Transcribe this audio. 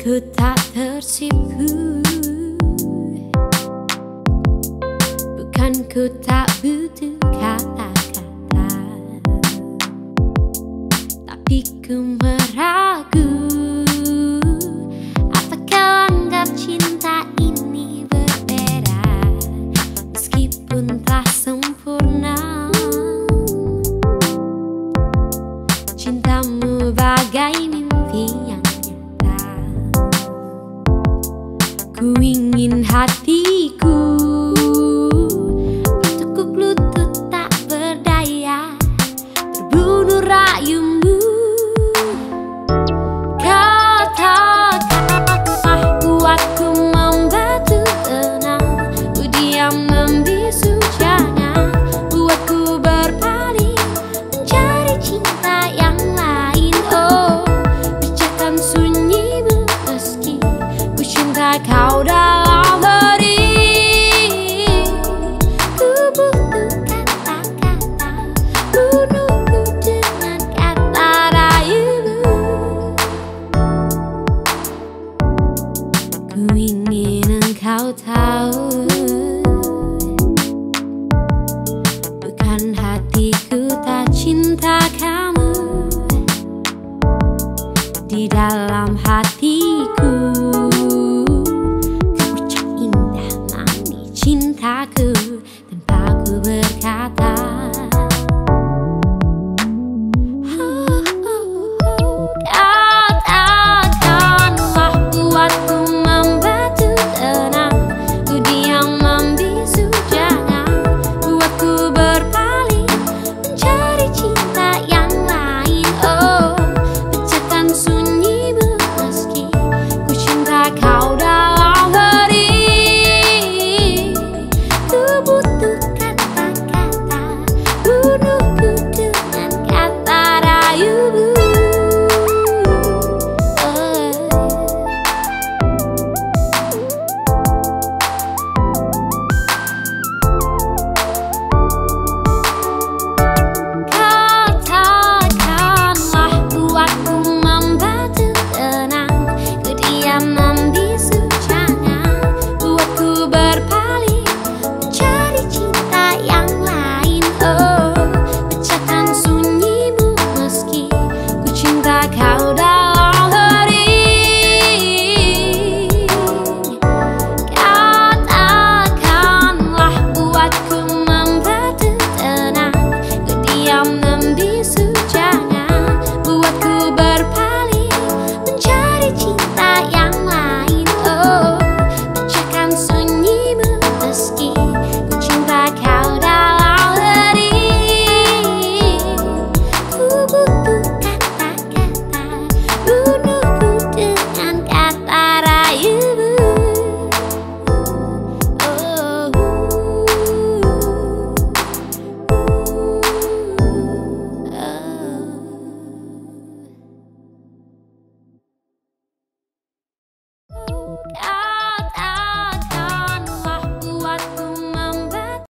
Ku tak tersipu, bukan ku tak butuh kata-kata, tapi ku meragu apakah anggap cinta ini berbeda. Meskipun tak sempurna, cintamu bagai mimpi yang ku ingin hatiku bertukuk lutut tak berdaya, terbunuh rayu.